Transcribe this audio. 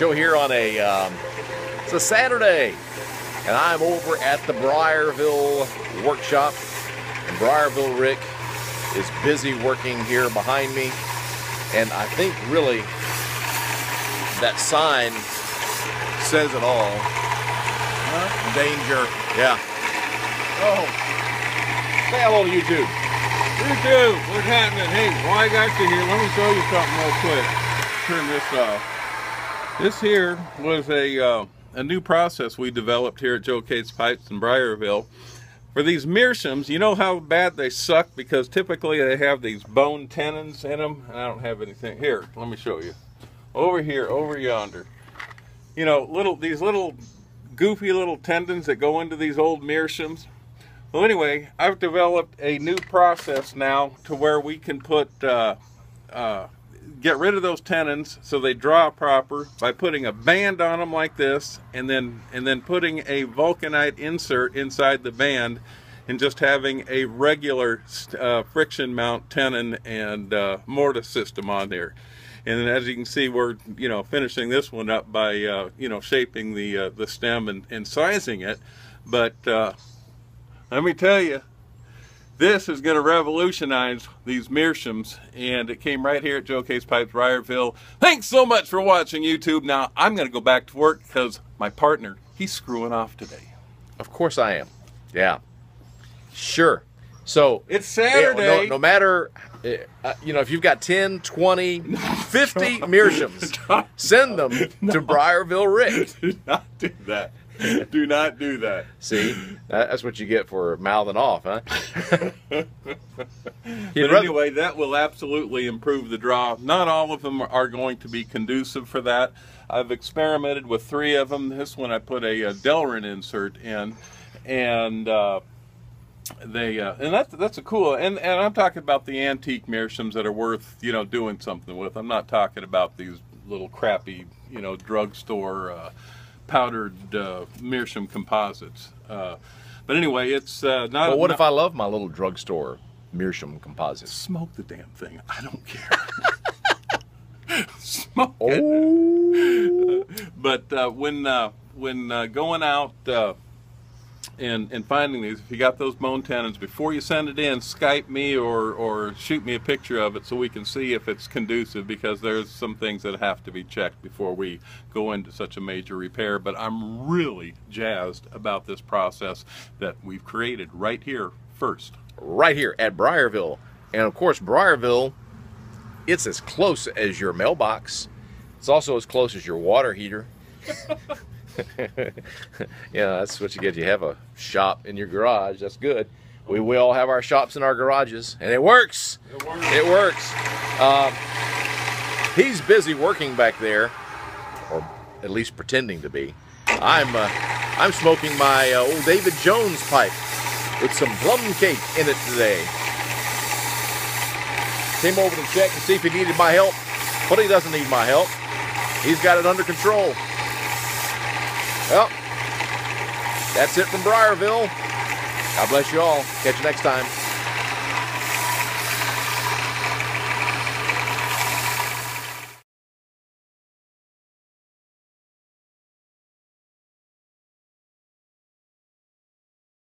Joe here on a, it's a Saturday, and I'm over at the Briarville workshop, and Briarville Rick is busy working here behind me, and I think really that sign says it all. Huh? Danger. Yeah. Oh. Say hello to YouTube. YouTube, what's happening? Hey, while I got you here, let me show you something real quick. Turn this off. This here was a new process we developed here at Joe Case Pipes in Briarville. For these meerschaums, you know how bad they suck because typically they have these bone tenons in them. And I don't have anything. Here, let me show you. Over here, over yonder. You know, these little goofy little tendons that go into these old meerschaums. Well, anyway, I've developed a new process now to where we can put, get rid of those tenons so they draw proper by putting a band on them like this, and then putting a vulcanite insert inside the band, and just having a regular friction mount tenon and mortise system on there. And as you can see, we're, you know, finishing this one up by you know, shaping the stem and sizing it. But let me tell you, this is going to revolutionize these meerschaums, and it came right here at Joe Case Pipes, Briarville. Thanks so much for watching, YouTube. Now, I'm going to go back to work because my partner, he's screwing off today. Of course I am. Yeah. Sure. So it's Saturday. No matter, you know, if you've got 10, 20, 50 meerschaums, send them to Briarville Rick. Do not do that. Do not do that. See, that's what you get for mouthing off, huh? But anyway, that will absolutely improve the draw. Not all of them are going to be conducive for that. I've experimented with 3 of them. This one I put a Delrin insert in, and that's a cool. And I'm talking about the antique meerschaums that are worth, you know, doing something with. I'm not talking about these little crappy, you know, drugstore powdered meerschaum composites, but anyway, it's not. But what if I love my little drugstore meerschaum composites? Smoke the damn thing! I don't care. Smoke it. But when going out and finding these, if you got those bone tenons, before you send it in, Skype me or shoot me a picture of it so we can see if it's conducive, because there's some things that have to be checked before we go into such a major repair. But I'm really jazzed about this process that we've created right here first. Right here at Briarville. And of course, Briarville, it's as close as your mailbox. It's also as close as your water heater. Yeah, that's what you get. You have a shop in your garage. That's good. We all have our shops in our garages, and it works. It works. It works. He's busy working back there, or at least pretending to be. I'm smoking my old David Jones pipe with some plum cake in it today. Came over to check and see if he needed my help, but he doesn't need my help. He's got it under control. Well, that's it from Briarville. God bless you all. Catch you next time.